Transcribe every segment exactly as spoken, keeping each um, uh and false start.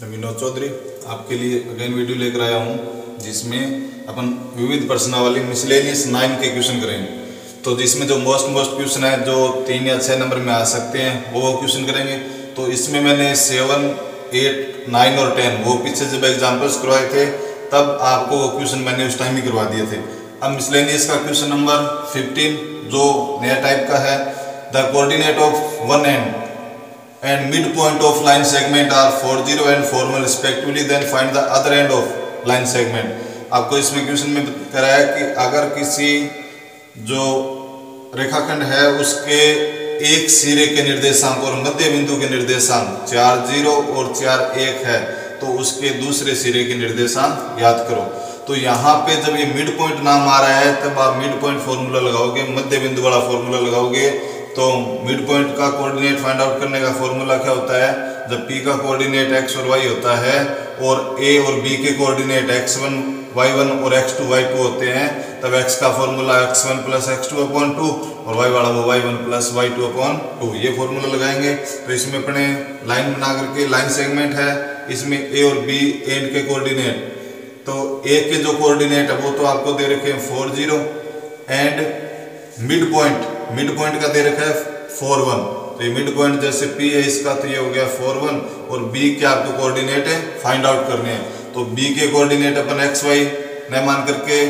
मैं विनोद चौधरी आपके लिए अगेन वीडियो लेकर आया हूँ, जिसमें अपन विविध प्रश्नावली मिसलेनियस नाइन के क्वेश्चन करेंगे। तो जिसमें जो मोस्ट मोस्ट क्वेश्चन है जो तीन या छः नंबर में आ सकते हैं वो क्वेश्चन करेंगे। तो इसमें मैंने सेवन एट नाइन और टेन वो पीछे जब एग्जाम्पल्स करवाए थे तब आपको वो क्वेश्चन मैंने उस टाइम ही करवा दिए थे। अब मिसलेनियस का क्वेश्चन नंबर फिफ्टीन जो नया टाइप का है, the coordinate of one and and midpoint of line segment are forty and forty one respectively, then find the other end of line segment। आपको इसमें क्वेश्चन में कराया कि अगर किसी जो रेखाखंड है उसके एक सिरे के निर्देशांक और मध्य बिंदु के निर्देशांक चार जीरो और चार एक है तो उसके दूसरे सिरे के निर्देशांक याद करो। तो यहाँ पे जब ये मिड पॉइंट नाम आ रहा है तब आप मिड पॉइंट फॉर्मूला लगाओगे, मध्य बिंदु वाला फॉर्मूला लगाओगे। तो मिड पॉइंट का कोऑर्डिनेट फाइंड आउट करने का फॉर्मूला क्या होता है, जब P का कोऑर्डिनेट x और y होता है और A और B के coordinate x one y one और एक्स टू वाई टू होते हैं तब x का formula x one plus x two upon two और y वाला वो y one plus y two upon two, ये फॉर्मूला लगाएंगे। तो इसमें अपने लाइन बना करके लाइन सेगमेंट है, इसमें A और B एंड के कोऑर्डिनेट, तो A के जो कोऑर्डिनेट है वो तो आपको दे रखे हैं four zero and mid point mid point का दे रखा है फोर वन। तो ये मिड पॉइंट जैसे P है इसका तो ये हो गया फोर वन और B के आपको कोऑर्डिनेट है फाइंड आउट करने हैं। तो B के कोऑर्डिनेट अपन एक्स वाई न मान करके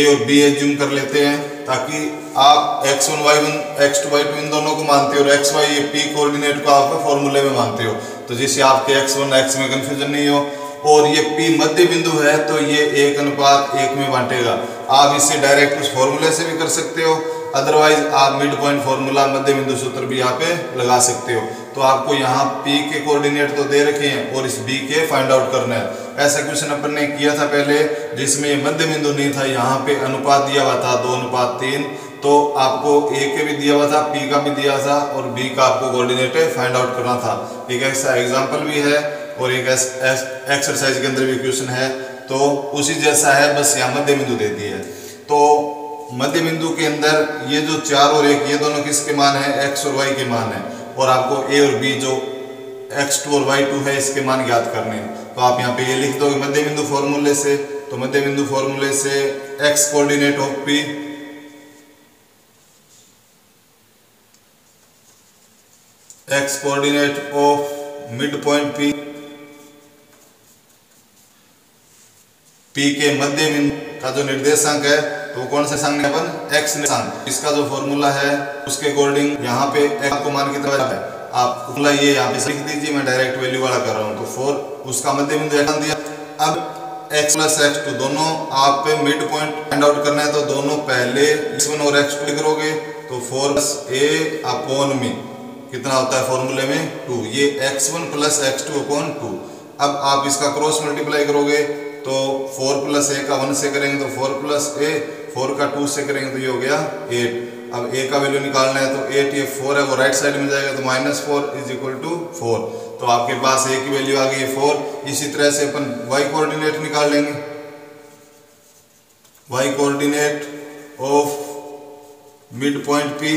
A और B एज्यूम कर लेते हैं ताकि आप x one y one x two y two इन दोनों को मानते हो और एक्स वाई ये P कोऑर्डिनेट को आपका फॉर्मूले में मानते हो, तो जिससे आपके एक्स वन एक्स में कन्फ्यूजन नहीं हो। और ये P मध्य बिंदु है तो ये एक अनुपात एक में बांटेगा। आप इसे डायरेक्ट उस फॉर्मूले से भी कर सकते हो, अदरवाइज आप मिड पॉइंट फॉर्मूला मध्य बिंदु सूत्र भी यहाँ पे लगा सकते हो। तो आपको यहाँ P के कोऑर्डिनेट तो दे रखे हैं और इस B के फाइंड आउट करना है। ऐसा क्वेश्चन अपन ने किया था पहले जिसमें मध्य बिंदु नहीं था, यहाँ पे अनुपात दिया हुआ था दो अनुपात तीन, तो आपको A के भी दिया हुआ था, P का भी दिया था और B का आपको कोऑर्डिनेट फाइंड आउट करना था। एक ऐसा एग्जाम्पल भी है और एक एक्सरसाइज के अंदर भी क्वेश्चन है, तो उसी जैसा है, बस यहाँ मध्य बिंदु दे दिया है। तो मध्य बिंदु के अंदर ये जो चार और एक ये दोनों किसके मान है, एक्स और वाई के मान है, और आपको ए और बी जो एक्स टू और वाई टू है इसके मान याद करने हैं। तो आप यहाँ पे ये लिख दोगे मध्य बिंदु फॉर्मूले से, तो मध्य बिंदु फॉर्मूले से x coordinate of P x coordinate of mid point P P के मध्य बिंदु का जो निर्देशांक है तो कौन से संख्या पर x निर्देशांक, इसका जो फॉर्मूला है उसके अकॉर्डिंग यहाँ पे आपको मान की तरह है आप ये यहाँ पे लिख दीजिए, मैं डायरेक्ट वैल्यू वाला कर रहा हूँ। तो फोर उसका मध्य बिंदु मान दिया। अब x प्लस एक्स टू दोनों आप पे मिड पॉइंट फाइंड आउट करना है, तो दोनों पहले एक्स वन और एक्स टू करोगे तो फोर प्लस ए अपॉन में कितना होता है फॉर्मूले में टू, ये x one plus x two upon two. अब आप इसका क्रॉस मल्टीप्लाई करोगे तो फोर प्लस ए का वन से करेंगे तो फोर प्लस ए, फोर का टू से करेंगे तो ये हो गया एट। अब ए का वैल्यू निकालना है तो एट, ये फोर है वो राइट साइड में जाएगा तो minus four is equal to four. तो आपके पास ए की वैल्यू आ गई है फोर। इसी तरह से अपन वाई कोऑर्डिनेट निकाल लेंगे, y coordinate of mid point P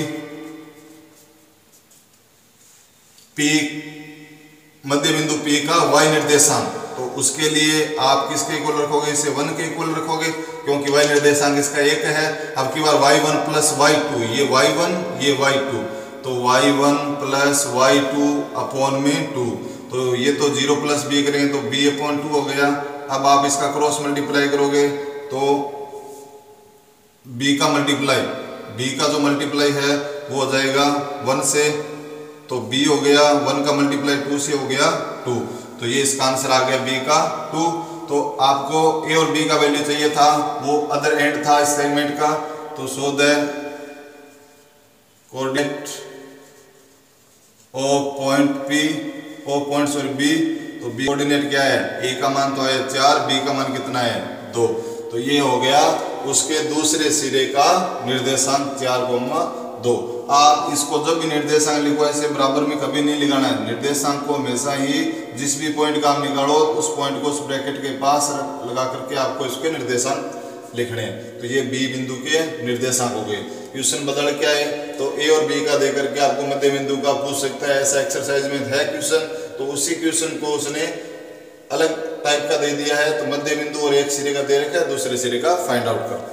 P मध्य बिंदु पी का वाई निर्देशांक, तो उसके लिए आप किसके इक्वल रखोगे, इसे वन के इक्वल रखोगे क्योंकि y निर्देशांक इसका एक है। अब की बार y one plus y two, ये वाई वन ये वाई टू, तो y one plus y two upon में टू, तो ये तो जीरो प्लस b करेंगे तो b अपॉन टू हो गया। अब आप इसका क्रॉस मल्टीप्लाई करोगे तो b का मल्टीप्लाई b का जो मल्टीप्लाई है वो हो जाएगा वन से, तो b हो गया वन का मल्टीप्लाई टू से हो गया टू, तो ये इसका आंसर आ गया बी का टू। तो आपको ए और बी का वैल्यू चाहिए था, वो अदर एंड था इस सेगमेंट का, तो so the coordinate of point P of point sorry B, तो बी कोऑर्डिनेट क्या है, ए का मान तो है चार, बी का मान कितना है दो, तो ये हो गया उसके दूसरे सिरे का निर्देशांक चार कोमा दो। आप इसको जब भी निर्देशांक लिखो ऐसे बराबर में कभी नहीं लिखाना है, निर्देशांक को हमेशा ही जिस भी पॉइंट का आप निकालो उस पॉइंट को उस ब्रैकेट के पास लगा करके आपको इसके निर्देशांक लिखने हैं। तो ये बी बिंदु के निर्देशांक हो गए। क्वेश्चन बदल क्या है, तो ए और बी का देकर के आपको मध्य बिंदु का पूछ सकता है, ऐसा एक्सरसाइज में है क्वेश्चन। तो उसी क्वेश्चन को उसने अलग टाइप का दे दिया है। तो मध्य बिंदु और एक सिरे का दे रखा है, दूसरे सिरे का फाइंड आउट कर।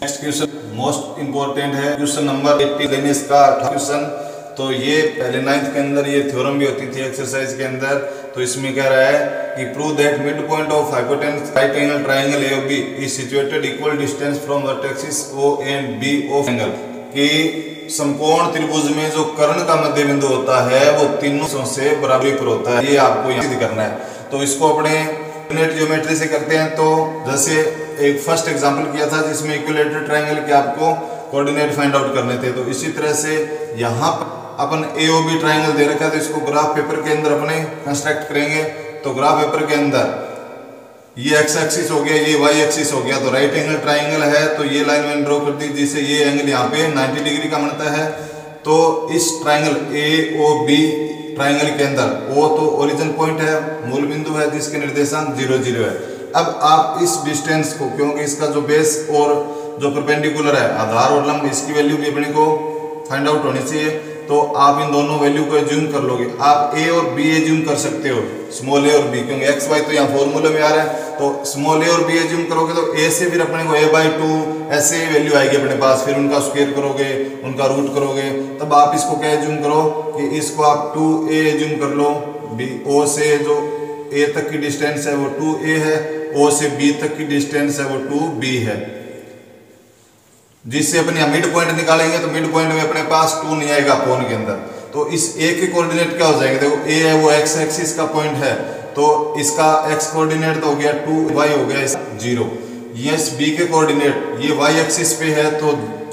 नेक्स्ट क्वेश्चन मोस्ट इंपॉर्टेंट है, क्वेश्चन नंबर एट्टी दिनेश का क्वेश्चन। तो ये पहले नाइन्थ के अंदर ये थ्योरम भी होती थी एक्सरसाइज के अंदर। तो इसमें कह रहा है कि prove that mid point of hypotenuse right angle triangle A of B is situated equal distance from vertexes O and B of angle. कि समकोण त्रिभुज में जो कर्ण का मध्य बिंदु होता है वो तीनों से बराबरी पर होता है, ये आपको सिद्ध करना है। तो इसको अपने इक्विलेटरल ज्योमेट्री से करते हैं। तो जैसे एक फर्स्ट एग्जाम्पल किया था जिसमें इक्विलेटरल ट्राइंगल के आपको कोऑर्डिनेट फाइंड आउट करने थे, तो इसी तरह से यहाँ पर अपन एओबी ट्राइंगल दे रखा है। तो इसको ग्राफ पेपर के अंदर अपने कंस्ट्रक्ट करेंगे। तो ग्राफ पेपर के अंदर ये एक्स एक्सिस हो गया, ये वाई एक्सिस हो गया। तो राइट एंगल ट्राइंगल है, तो ये लाइन मैंने ड्रॉ कर दी जिससे ये एंगल यहाँ पे नब्बे डिग्री का बनता है। तो इस ट्राइंगल एओबी ट्राइंगल के अंदर ओ तो ओरिजिन पॉइंट है, मूल बिंदु है जिसके निर्देशांक जीरो जीरो है। अब आप इस डिस्टेंस को, क्योंकि इसका जो बेस और जो परपेंडिकुलर है आधार और लंब, इसकी वैल्यू भी अपने को फाइंड आउट होनी चाहिए। तो आप इन दोनों वैल्यू को एज्यूम कर लोगे। आप ए और बी एज्यूम कर सकते हो, स्मॉल ए और बी, क्योंकि एक्स वाई तो यहाँ फॉर्मूले में आ रहा है। तो स्मॉल ए और बी एज्यूम करोगे तो ए से फिर अपने को ए बाई टू ऐसे वैल्यू आएगी अपने पास। फिर उनका स्क्वायर करोगे, उनका रूट करोगे, तब आप इसको क्या एज्यूम करो कि इसको आप टू ए एज्यूम कर लो। बी ओ से जो ए तक की डिस्टेंस है वो टू ए है, ओ से बी तक की डिस्टेंस है वो टू बी है, जिससे अपने मिड पॉइंट निकालेंगे। तो मिड पॉइंट में अपने पास टू नहीं आएगा कोण के अंदर। तो इस ए के कोऑर्डिनेट क्या हो जाएंगे, देखो ए है वो एक्स एक्सिस का पॉइंट है, तो इसका एक्स कोऑर्डिनेट तो हो गया टू, वाई हो गया जीरो। यस बी के कोऑर्डिनेट ये वाई एक्सिस पे है, तो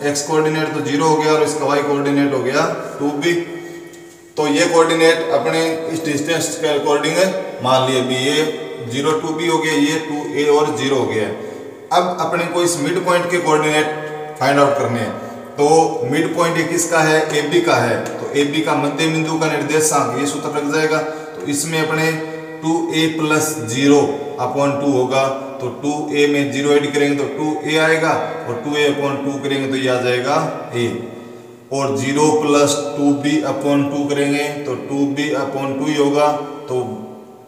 एक्स कोऑर्डिनेट तो जीरो हो गया और इसका वाई कोऑर्डिनेट हो गया टू बी। तो ये कोऑर्डिनेट अपने इस डिस्टेंस के अकॉर्डिंग मान लिए, B a zero two b हो गया, ये टू ए और जीरो हो गया। अब अपने को इस मिड पॉइंट के कोऑर्डिनेट फाइंड आउट करने हैं। तो मिड पॉइंट ये किसका है, ए बी का है। तो ए बी का मध्य बिंदु का निर्देशांक ये सूत्र लग जाएगा। तो इसमें अपने two a plus zero upon two होगा, तो टू ए में जीरो ऐड करेंगे तो टू ए आएगा, और टू ए अपॉन टू करेंगे तो ये आ जाएगा ए, और zero plus two b upon two करेंगे तो टू बी अपॉन टू ही होगा। तो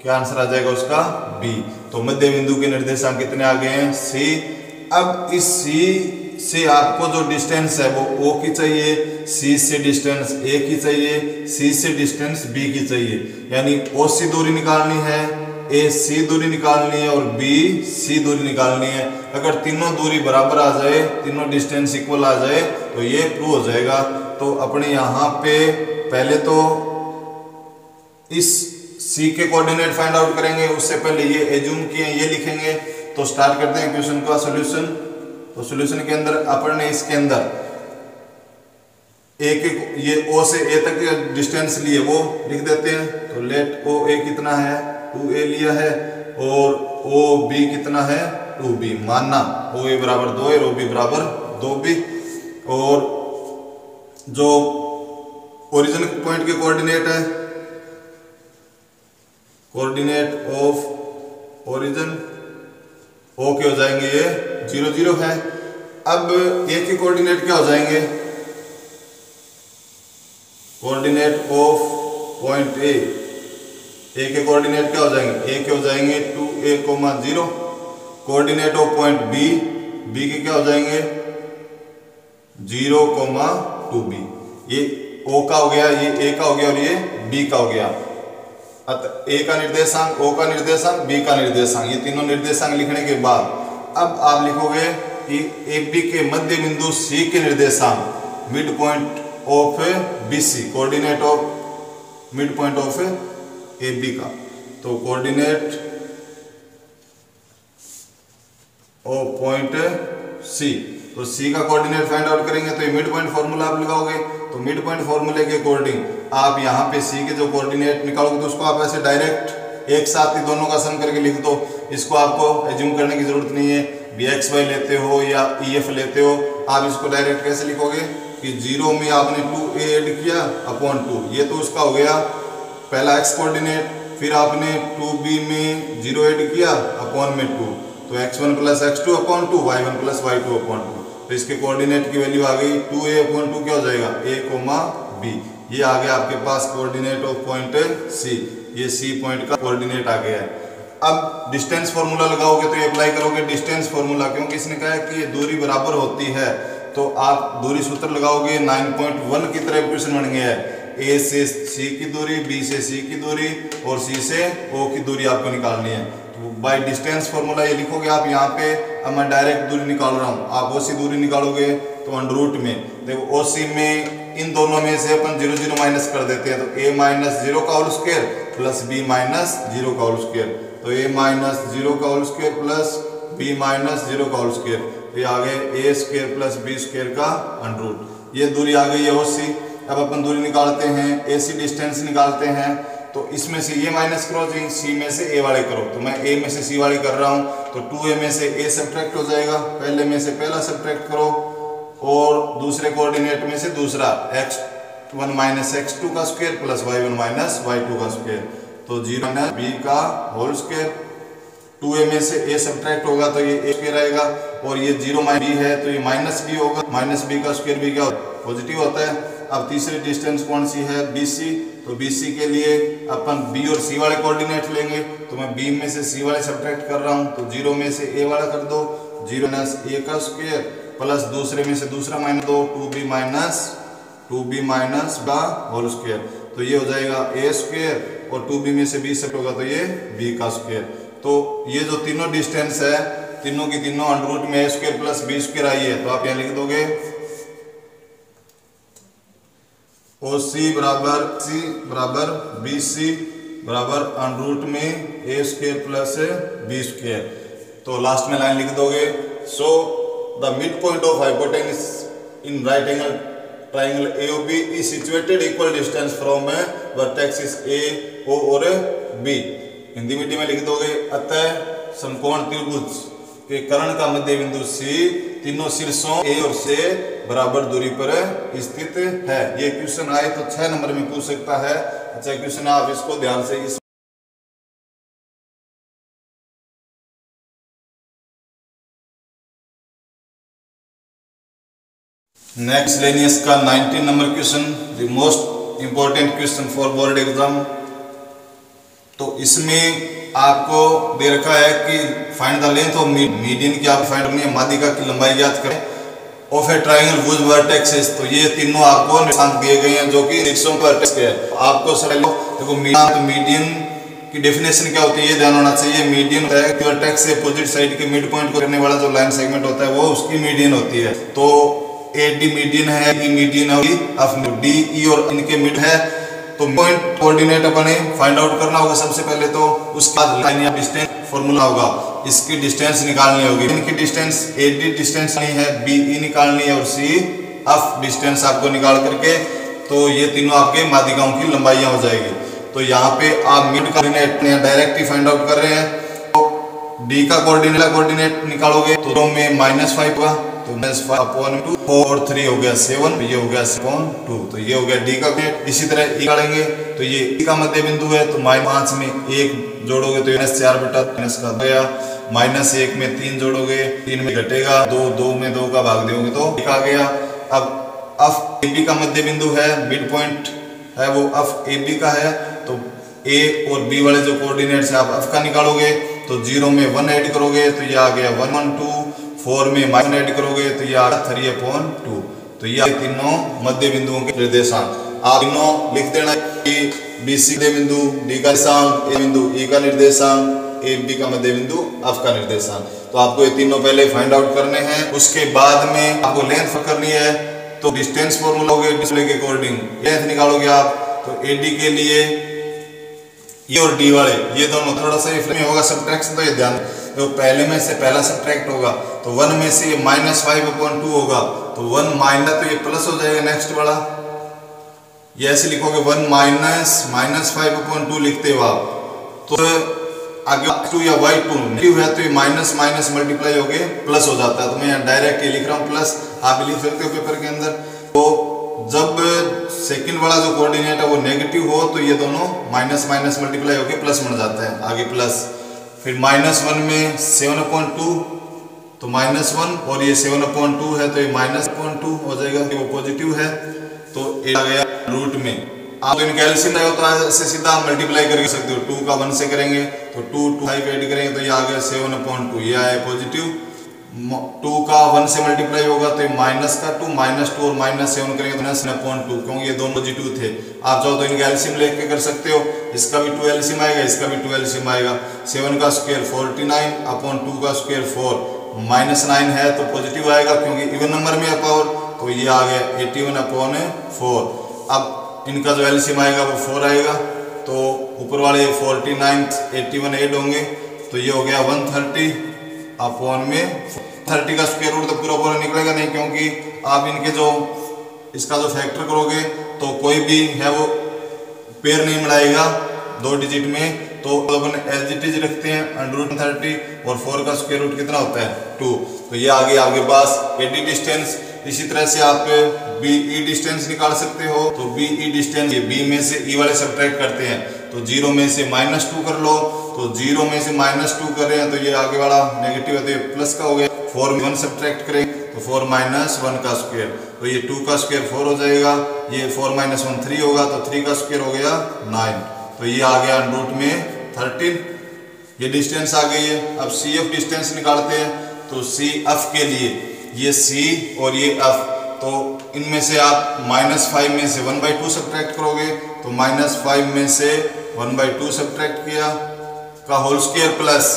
क्या आंसर आ जाएगा उसका, बी। तो मध्य बिंदु के निर्देशांक कितने आ गए हैं, सी। अब इस सी से आपको जो डिस्टेंस है वो ओ की चाहिए, सी से डिस्टेंस ए की चाहिए, सी से डिस्टेंस बी की चाहिए। यानी ओ सी दूरी निकालनी है, ए सी दूरी निकालनी है और बी सी दूरी निकालनी है। अगर तीनों दूरी बराबर आ जाए, तीनों डिस्टेंस इक्वल आ जाए, तो ये प्रूव हो जाएगा। तो अपने यहाँ पे पहले तो इस सी के कोऑर्डिनेट फाइंड आउट करेंगे, उससे पहले ये एज्यूम किए ये लिखेंगे। तो स्टार्ट करते हैं क्वेश्चन का सोल्यूशन। तो सॉल्यूशन के अंदर अपन ने इसके अंदर ए के ये ओ से ए तक डिस्टेंस लिए वो लिख देते हैं। तो लेट ओ ए कितना है, टू ए लिया है, और ओ बी कितना है, टू बी। मानना ओ ए बराबर दो और ओ बी बराबर दो बी। और जो ओरिजिन पॉइंट के कोऑर्डिनेट है, कोऑर्डिनेट ऑफ ओरिजिन ओ के हो जाएंगे ये जीरो जीरो है। अब ए के कोऑर्डिनेट क्या हो जाएंगे, coordinate of point A, A के कोऑर्डिनेट क्या हो जाएंगे, ए के हो जाएंगे two a comma zero. Coordinate of point B, B के क्या हो जाएंगे, जीरो कोमा टू बी। ये ओ का हो गया, ये ए का हो गया और ये बी का हो गया। अतः ए का निर्देशांक, ओ का निर्देशांक, बी का निर्देशांक, ये तीनों निर्देशांक लिखने के बाद अब आप लिखोगे कि एबी के मध्य बिंदु सी के निर्देशांक mid point of BC, coordinate of mid point of AB का। तो कोऑर्डिनेट ऑफ पॉइंट सी, तो सी का कोऑर्डिनेट फाइंड आउट करेंगे। तो ये मिड पॉइंट फॉर्मूला आप लगाओगे। तो मिड पॉइंट फॉर्मूले के अकॉर्डिंग आप यहाँ पे सी के जो कोऑर्डिनेट निकालोगे तो उसको आप ऐसे डायरेक्ट एक साथ ही दोनों का सम करके लिख दो। इसको आपको एज्यूम करने की जरूरत नहीं है, बी एक्स वाई लेते हो या ई एफ लेते हो। आप इसको डायरेक्ट कैसे लिखोगे कि जीरो में आपने टू ए एड किया अपॉन टू, ये तो उसका हो गया पहला एक्स कोऑर्डिनेट, फिर आपने टू बी में जीरो एड किया अपॉन में टू, तो x one plus x two upon two, y one plus y two upon two. तो इसके कोऑर्डिनेट की वैल्यू आ गई टू ए अपॉन टू क्या हो जाएगा ए कोमा बी। ये आ गया आपके पास कोऑर्डिनेट ऑफ पॉइंट सी, ये सी पॉइंट का कोऑर्डिनेट आ गया है। अब डिस्टेंस फॉर्मूला लगाओगे तो ये अप्लाई करोगे डिस्टेंस फॉर्मूला, क्योंकि इसने कहा है कि ये दूरी बराबर होती है, तो आप दूरी सूत्र लगाओगे नाइन पॉइंट वन की तरह इक्वेशन बन गया है। ए से सी की दूरी, बी से सी की दूरी और सी से ओ की दूरी आपको निकालनी है। तो बाय डिस्टेंस फॉर्मूला ये लिखोगे आप यहाँ पे। अब मैं डायरेक्ट दूरी निकाल रहा हूँ, आप ओ सी दूरी निकालोगे तो अंडर रूट में देखो ओ सी में इन दोनों में से अपन जीरो जीरो माइनस कर देते हैं, तो ए माइनस जीरो का whole square plus b minus zero का होल स्क्वायर, तो ए माइनस जीरो का whole square plus b minus zero का होल स्क्वायर, तो ये आ गए a square plus b square का अंडर रूट। ये दूरी आ गई है ओ सी। अब अपन दूरी निकालते हैं ए सी डिस्टेंस निकालते हैं, तो इसमें से ये माइनस करो जी सी में से ए वाले करो, तो मैं ए में से सी वाले कर रहा हूँ, तो टू ए में से ए सब्ट्रैक्ट हो जाएगा, पहले में से पहला सब्ट्रैक्ट करो और दूसरे कोऑर्डिनेट में से दूसरा x one minus x two का square plus y one minus y two का स्क्वायर, तो जीरो माइनस बी का होल स्क्वायर। टू ए में से ए सब्ट्रैक्ट होगा तो ये ए स्क्वायर आएगा, और ये जीरो माइनस बी है तो ये माइनस बी होगा, माइनस बी का स्क्वायर भी क्या पॉजिटिव होता है। अब तीसरी डिस्टेंस कौन सी है बी सी, तो बी सी के लिए अपन बी और सी वाले कोऑर्डिनेट लेंगे, तो मैं बी में से सी वाले सब्ट्रैक्ट कर रहा हूँ, तो जीरो में से ए वाला कर दो, जीरो माइनस ए का स्क्वायर प्लस दूसरे में से दूसरा माइनस दो two b minus two b minus b whole square, तो ये हो जाएगा ए स्क्वायर और टू बी में से बी सब्ट्रैक्ट होगा तो ये बी का स्क्वायर। तो ये जो तीनों डिस्टेंस है तीनों की तीनों अंडर रूट में a square plus b square आई है, तो आप यहाँ लिख दोगे ओ सी बराबर सी बराबर बी सी बराबर अंडर रूट में a square plus b square, तो लास्ट में लाइन लिख दोगे so The midpoint of hypotenuse in right angle triangle A O B is situated equal distance from vertices A, O और B। Hindi मीठी में लिख दोगे अतः समकोण त्रिभुज के कर्ण का मध्य बिंदु C तीनों शीर्षों A और C बराबर दूरी पर स्थित है। ये क्वेश्चन आए तो छह नंबर में पूछ सकता है। अच्छा क्वेश्चन आप इसको ध्यान से इस नेक्स्ट लेनियस का nineteen number question, the most important question for board exam. तो इसमें आपको दे रखा है कि find the length of median की आप फाइंड करनी है, माध्यिका की लंबाई ज्ञात करें of a triangle which vertexes, तो ये तीनों आपको निशान दिए गए हैं जो कि शीर्षों पर वर्टेक्स है। आपको सर देखो मीडियन की डेफिनेशन क्या होती है ये ध्यान होना चाहिए। मीडियन वर्टेक्स से अपोजिट साइड के मिड पॉइंट को करने वाला जो लाइन सेगमेंट होता है वो उसकी मीडियन होती है। तो ए डी मीडियन है, ई मीडियन होगी, अब डी ई और इनके मिड है, तो पॉइंट कोऑर्डिनेट अपने फाइंड आउट करना होगा सबसे पहले, तो उसका लाइन या डिस्टेंस फॉर्मूला होगा, इसकी डिस्टेंस निकालनी होगी। इनकी डिस्टेंस ए डी डिस्टेंस नहीं है, बी ई निकालनी है और सी एफ डिस्टेंस आपको निकाल करके, तो ये तीनों आपके माध्यिकाओं की लंबाइयाँ हो जाएगी। तो यहाँ पे आप मिड कोऑर्डिनेट डायरेक्ट ही फाइंड आउट कर रहे हैं, तो डी का कोऑर्डिनेट कोऑर्डिनेट निकालोगे तो दो में माइनस फाइव होगा, तो minus five upon two, four three हो गया सेवन, ये हो गया सेवन अपॉन टू, तो ये हो गया डी का। इसी तरह ई करेंगे तो ये ई का मध्य बिंदु है, तो माइनस पाँच में एक जोड़ोगे तो माइनस चार बटा माइनस का गया, माइनस एक में तीन जोड़ोगे तीन में घटेगा दो, दो में दो का भाग दोगे तो एक आ गया। अब अफ ए बी का मध्य बिंदु है, मिड पॉइंट है वो अफ ए बी का है, तो ए और बी वाले जो कोऑर्डिनेट है आप अफ का निकालोगे, तो जीरो में वन एड करोगे तो ये आ गया वन वन टू, फोर में माइनस ऐड करोगे तो ये आठ थ्री अपॉन टू, तो ये तीनों मध्य बिंदुओं के निर्देशांक आप तीनों लिख देना कि बी सी मध्य बिंदु, डी का निर्देशांक, ए बिंदु ई का निर्देशांक, ए बी का मध्य बिंदु एफ का निर्देशांक। तो आपको ये तीनों पहले फाइंड आउट करने हैं, उसके बाद में आपको लेंथ करनी है, तो डिस्टेंस फॉर्मूला होगे डिस्प्ले के अकॉर्डिंग लेंथ निकालोगे आप, तो ए डी के लिए ये और डी वाले ये दोनों थोड़ा सा इसमें होगा सब्ट्रैक्शन, तो ये ध्यान तो पहले में से पहला सब्ट्रैक्ट होगा, तो वन में से ये माइनस फाइव अपॉन टू होगा, तो वन माइनस तो ये प्लस हो जाएगा नेक्स्ट वाला, ये ऐसे लिखोगे one minus minus five upon two लिखते हो आप, तो आगे टू या वाई टू नेगेटिव है तो ये माइनस माइनस मल्टीप्लाई हो गए प्लस हो जाता है, तो मैं यहाँ डायरेक्ट ये लिख रहा हूँ प्लस, आप लिख सकते हो पेपर के अंदर। तो जब सेकंड वाला जो कोऑर्डिनेट है वो नेगेटिव हो तो ये दोनों माइनस माइनस मल्टीप्लाई होके प्लस बन जाते हैं, आगे प्लस। फिर माइनस वन में सेवन अपॉन टू, तो माइनस वन और ये सेवन अपॉन टू है तो ये माइनस अपॉन टू हो जाएगा, वो पॉजिटिव है तो ये आ गया रूट में। आप तो इनका एलसीएम होता है इससे सीधा आप मल्टीप्लाई कर सकते हो, टू का वन से करेंगे तो टू टू फाइव एड करेंगे तो ये आ गया सेवन अपॉन टू, ये आया पॉजिटिव। टू का वन से मल्टीप्लाई होगा तो ये माइनस का टू, माइनस टू और माइनस सेवन करेंगे तो माइनस अपॉन टू, क्योंकि ये दोनों पॉजिटिव थे। आप चाहो तो इनका एलसीएम लेके कर सकते हो, इसका भी टू एलसीएम आएगा, इसका भी टू एलसीएम आएगा। सेवन का square forty nine upon two का स्क्वायर फोर, माइनस नाइन है तो पॉजिटिव आएगा क्योंकि इवन नंबर में है पावर, तो ये आ गया एटी वन अपॉन फोर। अब इनका जो एलसीएम आएगा वो फोर आएगा, तो ऊपर वाले forty nine eighty one add होंगे तो ये हो गया वन थर्टी अपॉन में थर्टी का स्क्वायर रूट तो पूरा पूरा निकलेगा नहीं, क्योंकि आप इनके जो इसका जो फैक्टर करोगे तो कोई भी है वो पेड़ नहीं मिलाएगा दो डिजिट में, तो अपन एज इट इज रखते हैं अंडररूट थर्टी और फोर का स्क्वायर रूट कितना होता है टू। तो ये आ गया आपके पास एडी डिस्टेंस। इसी तरह से आप बीई डिस्टेंस निकाल सकते हो, तो बीई डिस्टेंस ये बी में से ई वाले सब्ट्रैक्ट करते हैं, तो जीरो में से माइनस टू कर लो, तो जीरो में से माइनस टू कर रहे हैं तो ये आगे वाला नेगेटिव है तो ये प्लस का हो गया। फोर में वन सब्ट्रैक्ट करें तो फोर माइनस वन का स्क्वायर, तो ये टू का स्क्वायर फोर हो जाएगा, ये फोर माइनस वन थ्री होगा तो थ्री का स्क्वायर हो गया नाइन, तो ये आ गया रूट में थर्टीन। ये डिस्टेंस आ गई है। अब सी एफ डिस्टेंस निकालते हैं, तो सी एफ के लिए ये सी और ये एफ, तो इनमें से आप माइनस फाइव में से वन बाई टू सब्ट्रैक्ट करोगे तो माइनस फाइव में से वन बाई टू सब्ट्रैक्ट किया का होल स्क्वायर प्लस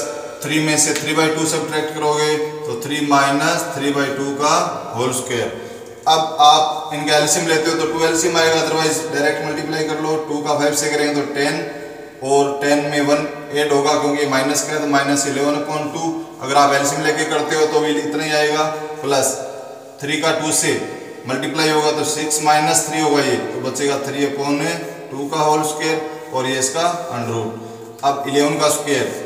थ्री में से थ्री बाई टू सब्ट्रैक्ट करोगे तो three minus three by two का होल स्क्वायर। अब आप इनका एलसीएम लेते हो तो टू एलसीएम आएगा, अदरवाइज डायरेक्ट मल्टीप्लाई कर लो। टू का फाइव से करेंगे तो टेन और टेन में वन एड होगा क्योंकि माइनस का है तो माइनस इलेवन अपॉन टू। अगर आप एलसीएम लेके करते हो तो भी इतना ही आएगा, प्लस थ्री का टू से मल्टीप्लाई होगा तो सिक्स माइनस थ्री होगा ये, तो बचेगा थ्री अपॉन टू का होल स्क्वायर और ये इसका अंडररूट। अब इलेवन का स्क्वायर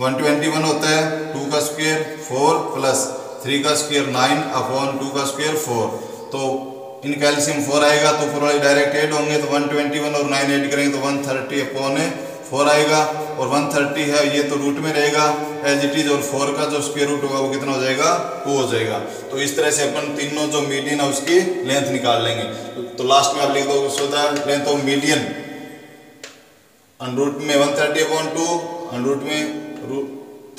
वन ट्वेंटी वन होता है, टू का स्क्वायर फोर प्लस थ्री का स्क्वायर नाइन अपॉन टू का स्क्वायर फोर, तो इनका एलसीएम फोर आएगा तो फोर वाले डायरेक्ट एड होंगे तो वन ट्वेंटी वन और नाइन एड करेंगे तो वन थर्टी अपॉन फोर आएगा, और वन थर्टी है ये तो रूट में रहेगा एज इट इज, और फोर का जो स्क्वायर रूट होगा वो कितना हो जाएगा टू हो जाएगा। तो इस तरह से अपन तीनों जो मीडियन है उसकी लेंथ निकाल लेंगे। तो लास्ट में आप लिख दो लेंथ ऑफ मीडियन अंडरूट में one thirty upon two, under root में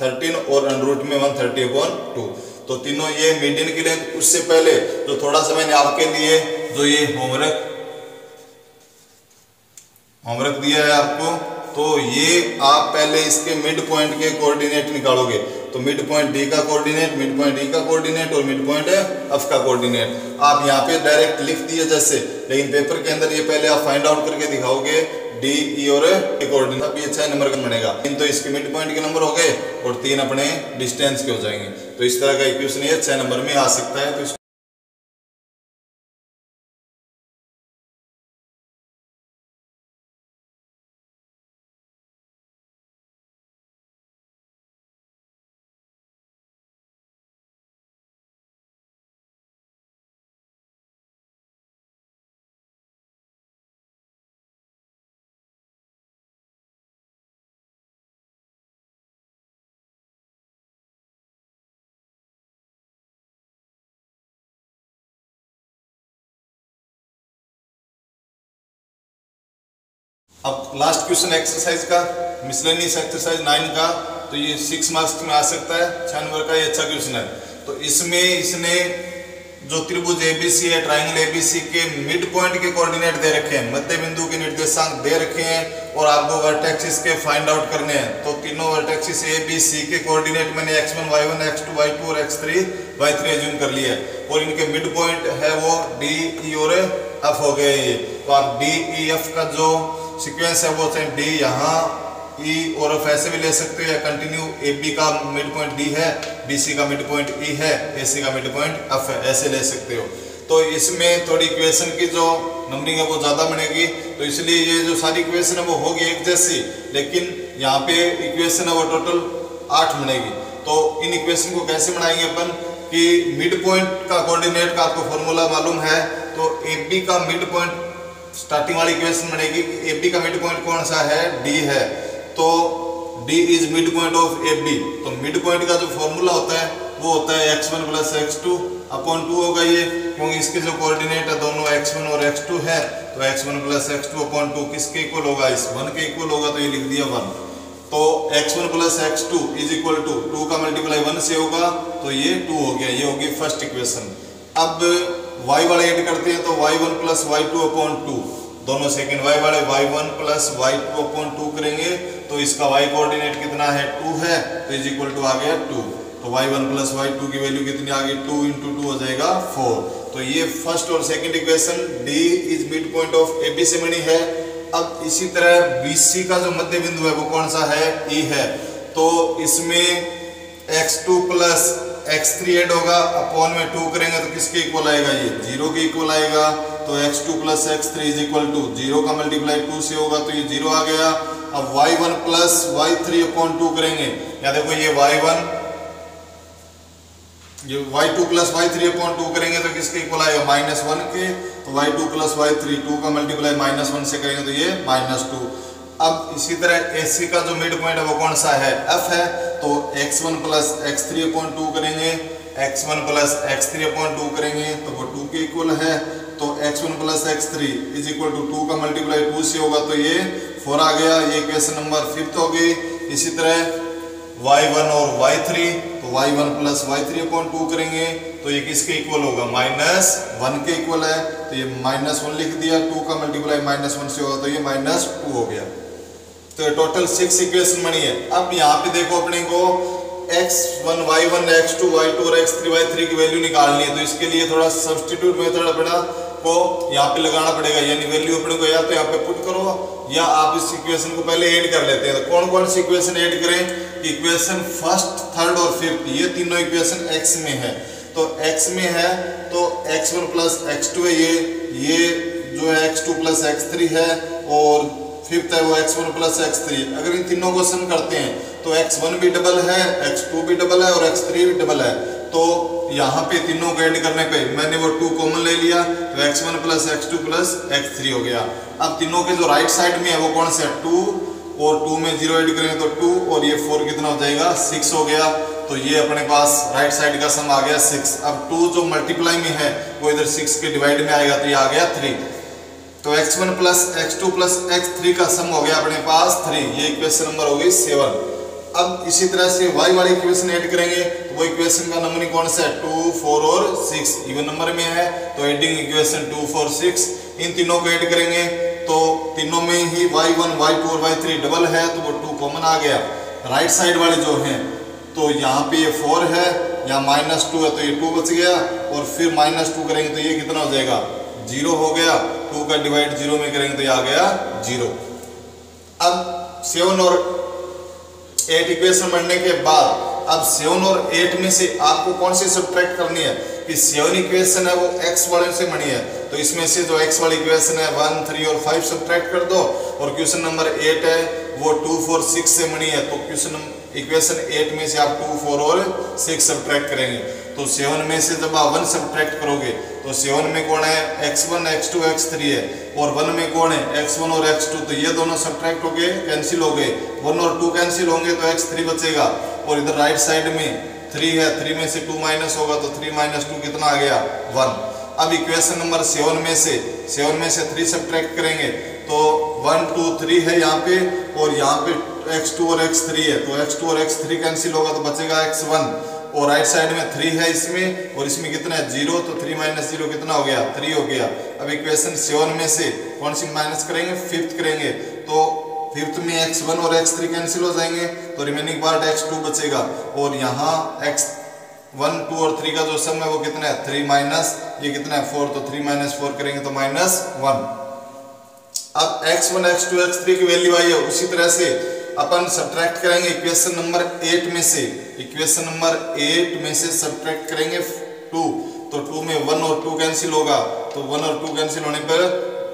थर्टीन और अंडरूट में वन थर्टी अपॉन टू, तो तीनों ये मीडियन की लेंथ। उससे पहले जो थोड़ा सा मैंने आपके लिए जो ये होमवर्क होमवर्क दिया है आपको, तो ये आप पहले इसके मिड पॉइंट के कोऑर्डिनेट निकालोगे, तो मिड पॉइंट डी का कोऑर्डिनेट, मिड पॉइंट ई का कोऑर्डिनेट और मिड पॉइंट एफ का कोऑर्डिनेट आप यहाँ पे डायरेक्ट लिख दिए जैसे, लेकिन पेपर के अंदर ये पहले आप फाइंड आउट करके दिखाओगे डी ई और ए कोऑर्डिनेट, तब ये छह नंबर का बनेगा। इन तो इसके मिड पॉइंट के नंबर हो गए और तीन अपने डिस्टेंस के हो जाएंगे। तो इस तरह का क्वेश्चन ये छह नंबर में आ सकता है। तो अब लास्ट क्वेश्चन एक्सरसाइज का, मिसलेनियस एक्सरसाइज नाइन का, तो ये सिक्स मार्क्स में आ सकता है, छह नंबर का ये अच्छा क्वेश्चन है। तो इसमें इसने जो त्रिभुज एबीसी है, ट्राइंगल एबीसी के मिड पॉइंट के कोऑर्डिनेट दे रखे हैं, मध्य बिंदु के निर्देशांक दे रखे हैं और आपको वर्टेक्सिस के फाइंड आउट करने हैं। तो तीनों वर्टेक्सिस ए बी सी के कोऑर्डिनेट मैंने x one y one x two y two और x three y three assume कर लिया है, और इनके मिड पॉइंट है वो डी ई और एफ हो गए ये। तो आप डी ई एफ का जो सीक्वेंस है वो है डी, यहाँ ई और एफ ऐसे भी ले सकते हो, या कंटिन्यू ए बी का मिड पॉइंट डी है, बी सी का मिड पॉइंट ई है, ए सी का मिड पॉइंट एफ है, ऐसे ले सकते हो। तो इसमें थोड़ी इक्वेशन की जो नंबरिंग है वो ज़्यादा बनेगी, तो इसलिए ये जो सारी इक्वेशन है वो होगी एक जैसी, लेकिन यहाँ पे इक्वेशन है वो टोटल आठ बनेगी। तो इन इक्वेशन को कैसे बनाएंगे अपन कि मिड पॉइंट का कोऑर्डिनेट का आपको फॉर्मूला मालूम है, तो ए बी का मिड पॉइंट स्टार्टिंग वाली इक्वेशन बनेगी कि ए बी का मिड पॉइंट कौन सा है, डी है, तो D is mid point of A B. तो मिड पॉइंट का जो फॉर्मूला होता है वो होता है x one plus x two upon two होगा ये, क्योंकि इसके जो कोऑर्डिनेट है दोनों एक्स वन और एक्स टू है, तो x one plus x two upon two किसके इक्वल होगा, इस वन के इक्वल होगा, तो ये लिख दिया वन। तो x one plus x two is equal to two का मल्टीप्लाई वन से होगा, तो ये टू हो गया, ये होगी फर्स्ट इक्वेशन। अब वाई वाले एड करते हैं तो y one plus y two upon two, दोनों सेकेंड वाई वाले y one plus y two upon two करेंगे तो इसका वाई कोऑर्डिनेट कितना है, टू है, तो इज इक्वल टू आ गया टू। तो y one plus y two की वैल्यू कितनी आ गई, टू इंटू टू हो जाएगा फोर। तो ये फर्स्ट और second equation D is mid point of A B से बनी है। अब इसी तरह बी सी का जो मध्य बिंदु है वो कौन सा है, ई है, तो इसमें x two plus x three add होगा, अपॉन में टू करेंगे तो किसके इक्वल आएगा, ये जीरो के इक्वल आएगा। तो x two plus x three is equal to zero का मल्टीप्लाई टू से होगा, तो ये जीरो आ गया। अब y one plus y three upon two करेंगे, या देखो ये वाई वन ये y two plus y three upon two करेंगे तो किसके इक्वल आएगा, माइनस वन के। तो y two plus y three two का मल्टीप्लाई माइनस वन से करेंगे तो ये माइनस टू। अब इसी तरह ए सी का जो मिड पॉइंट है वो कौन सा है, एफ है, तो x one plus x three upon two करेंगे, x one plus x three upon two करेंगे तो वो टू के इक्वल है। तो x one plus x three is equal to two का मल्टीप्लाई टू से होगा तो ये फोर आ गया, ये क्वेश्चन नंबर फिफ्थ हो गई। इसी तरह वाई वन और वाई थ्री, तो y one plus y three upon two करेंगे तो ये किसके इक्वल होगा, माइनस वन के इक्वल है, तो ये माइनस वन लिख दिया, टू का मल्टीप्लाई माइनस वन से होगा तो ये माइनस टू हो गया। तो ये टोटल सिक्स इक्वेशन बनी है। अब यहाँ पे देखो अपने को x one y one x two y two और एक्स थ्री वाई थ्री की वैल्यू निकालनी है, तो इसके लिए थोड़ा सब्स्टिट्यूट मेथड अपना को यहाँ पे लगाना पड़ेगा, यानी वैल्यू अपने को या तो यहाँ पे पुट करो या आप इस इक्वेशन को पहले ऐड कर लेते हैं। तो कौन कौन सी इक्वेशन ऐड करें, इक्वेशन फर्स्ट, थर्ड और फिफ्थ, ये तीनों इक्वेशन एक्स में है। तो एक्स में है तो x one plus x two है, ये ये जो है x two plus x three है, और फिफ्थ है वो x one plus x three. अगर इन तीनों को सम करते हैं तो एक्स वन भी डबल है, एक्स टू भी डबल है और एक्स थ्री भी डबल है। तो यहाँ पे तीनों को ऐड करने पे मैंने वो टू कॉमन ले लिया तो x one plus x two plus x three हो गया। अब तीनों के जो राइट साइड में है वो कौन से है, टू, और टू में जीरो ऐड करेंगे तो टू और ये फोर कितना हो जाएगा, सिक्स हो गया। तो ये अपने पास राइट साइड का सम आ गया सिक्स। अब टू जो मल्टीप्लाई में है वो इधर सिक्स के डिवाइड में आएगा तो ये आ गया थ्री। तो x one plus x two plus x three का सम हो गया अपने पास थ्री, ये इक्वेशन नंबर होगी सेवन। अब इसी तरह से वाई वाली इक्वेशन ऐड करेंगे तो वो इक्वेशन का नंबर कौन सा है, टू फोर और सिक्स, इवन नंबर में है तो adding equation two four six, इन तीनों को ऐड करेंगे तो तीनों में ही वाई वन वाई टू और वाई थ्री डबल है तो वो टू कॉमन आ गया। राइट साइड वाले जो हैं तो यहाँ पे ये फोर है, यहाँ माइनस टू है तो ये टू बच गया, और फिर माइनस टू करेंगे तो ये कितना हो जाएगा, जीरो हो गया। टू का डिवाइड जीरो में करेंगे तो ये आ गया जीरो। अब सेवन और एट इक्वेशन बनने के बाद अब सेवन और एट में से आपको कौन सी सब्ट्रैक्ट करनी है, कि सेवन इक्वेशन है वो एक्स वाले से बनी है तो इसमें से जो एक्स वाली इक्वेशन है वन थ्री और फाइव सब्ट्रैक्ट कर दो, और क्वेश्चन नंबर एट है वो टू फोर सिक्स से बनी है तो क्वेश्चन इक्वेशन एट में से आप टू फोर और सिक्स सब्ट्रैक्ट करेंगे। तो सेवन में से जब आप वन सब्ट्रैक्ट करोगे तो सेवन में कौन है, x one x two x three है, और वन में कौन है, एक्स वन और एक्स टू, तो ये दोनों सब्ट्रैक्ट हो गए, कैंसिल हो गए, वन और टू कैंसिल होंगे तो एक्स थ्री बचेगा। और इधर राइट साइड में थ्री है, थ्री में से टू माइनस होगा तो थ्री माइनस टू कितना आ गया, वन। अब इक्वेशन नंबर सेवन में से सेवन में से थ्री सब्ट्रैक्ट करेंगे तो वन टू थ्री है यहाँ पे, और यहाँ पे एक्स टू और एक्स थ्री है तो एक्स टू और एक्स थ्री कैंसिल होगा तो बचेगा एक्स वन, और राइट साइड में थ्री है इसमें, और इसमें कितना है जीरो, तो थ्री माइनस जीरो कितना हो गया, थ्री हो गया। अब इक्वेशन सेवन में से कौन सी माइनस करेंगे, फिफ्थ करेंगे, तो फिफ्थ में एक्स वन और एक्स थ्री कैंसिल हो जाएंगे तो रिमेनिंग पार्ट एक्स टू बचेगा, और यहाँ एक्स वन टू और थ्री का जो सम है वो कितना है, थ्री माइनस ये कितना है फोर, तो थ्री माइनस फोर करेंगे तो माइनस वन। अब x one x two x three की वैल्यू आई है, उसी तरह से अपन सब्ट्रैक्ट करेंगे इक्वेशन नंबर एट में से, इक्वेशन नंबर एट में से सब्ट्रैक्ट करेंगे टू, तो टू में वन और टू कैंसिल होगा तो वन और टू कैंसिल होने पर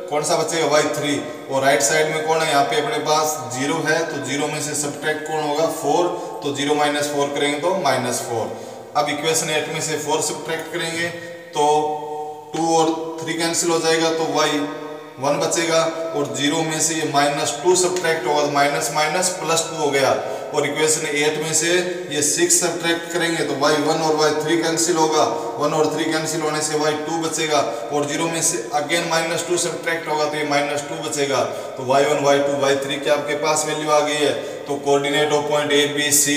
कौन सा बचेगा, वाई थ्री, और राइट साइड में कौन है, यहाँ पे अपने पास जीरो है तो जीरो में से सब्ट्रैक्ट कौन होगा, फोर, तो जीरो माइनस फोर करेंगे तो माइनस फोर। अब इक्वेशन एट में से फोर सब्ट्रैक्ट करेंगे तो टू और थ्री कैंसिल हो जाएगा तो वाई वन बचेगा, और जीरो में से ये माइनस टू सब्ट्रैक्ट होगा तो माइनस माइनस प्लस टू हो गया, और इक्वेशन एट में से ये सिक्स सब्ट्रैक्ट करेंगे तो वाई वन और वाई थ्री कैंसिल होगा, वन और थ्री कैंसिल होने से वाई टू बचेगा और जीरो में से अगेन माइनस टू सब्ट्रैक्ट होगा तो ये माइनस टू बचेगा। तो y one y two y three की आपके पास वैल्यू आ गई है। तो coordinate of point A B C,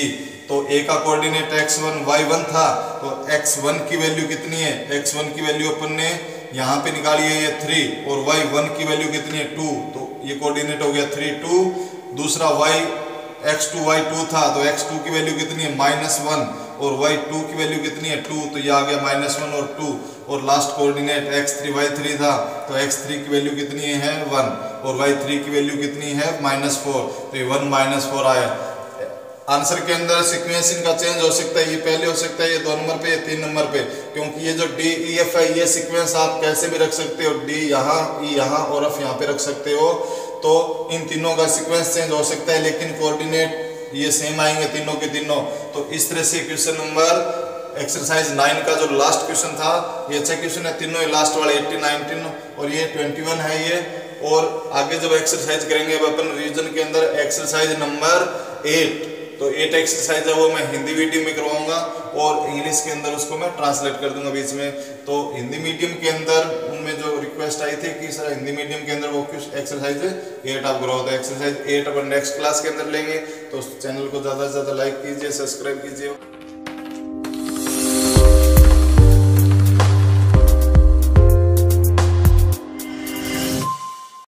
तो ए का coordinate x one y one था तो एक्स वन की वैल्यू कितनी है, एक्स वन की वैल्यू अपन ने यहाँ पे निकाली है ये थ्री और वाई वन की वैल्यू कितनी है टू, तो ये कोऑर्डिनेट हो गया थ्री टू। दूसरा y x two y two था तो एक्स टू की वैल्यू कितनी है माइनस वन और वाई टू की वैल्यू कितनी है टू, तो ये आ गया माइनस वन और टू। और last coordinate x three y three था तो एक्स थ्री की वैल्यू कितनी है वन और वाई थ्री की वैल्यू कितनी है माइनस फोर, तो ये वन माइनस फोर आया। आंसर के अंदर सिक्वेंस इनका चेंज हो सकता है, ये पहले हो सकता है, ये दो नंबर पे, ये तीन नंबर पे, क्योंकि ये जो डी ई एफ है ये सिक्वेंस आप कैसे भी रख सकते हो, डी यहाँ ई यहाँ और एफ यहाँ पे रख सकते हो। तो इन तीनों का सिक्वेंस चेंज हो सकता है लेकिन कोऑर्डिनेट ये सेम आएंगे तीनों के तीनों। तो इस तरह से क्वेश्चन नंबर एक्सरसाइज नाइन का जो लास्ट क्वेश्चन था ये अच्छा क्वेश्चन है, तीनों लास्ट वाले एट्टीन नाइनटीन और ये ट्वेंटी वन है ये। और आगे जब एक्सरसाइज करेंगे अब अपन रिविजन के अंदर एक्सरसाइज नंबर एट, तो एट एक्सरसाइज है वो मैं हिंदी मीडियम में करवाऊंगा और इंग्लिश के अंदर उसको मैं ट्रांसलेट कर दूंगा बीच में। तो हिंदी मीडियम के अंदर उनमें जो रिक्वेस्ट आई थी कि सर हिंदी मीडियम के अंदर वो कुछ एक्सरसाइज एट आप करवाओ, तो एक्सरसाइज एट अपन नेक्स्ट क्लास के अंदर लेंगे। तो चैनल को ज़्यादा से ज़्यादा लाइक कीजिए, सब्सक्राइब कीजिए।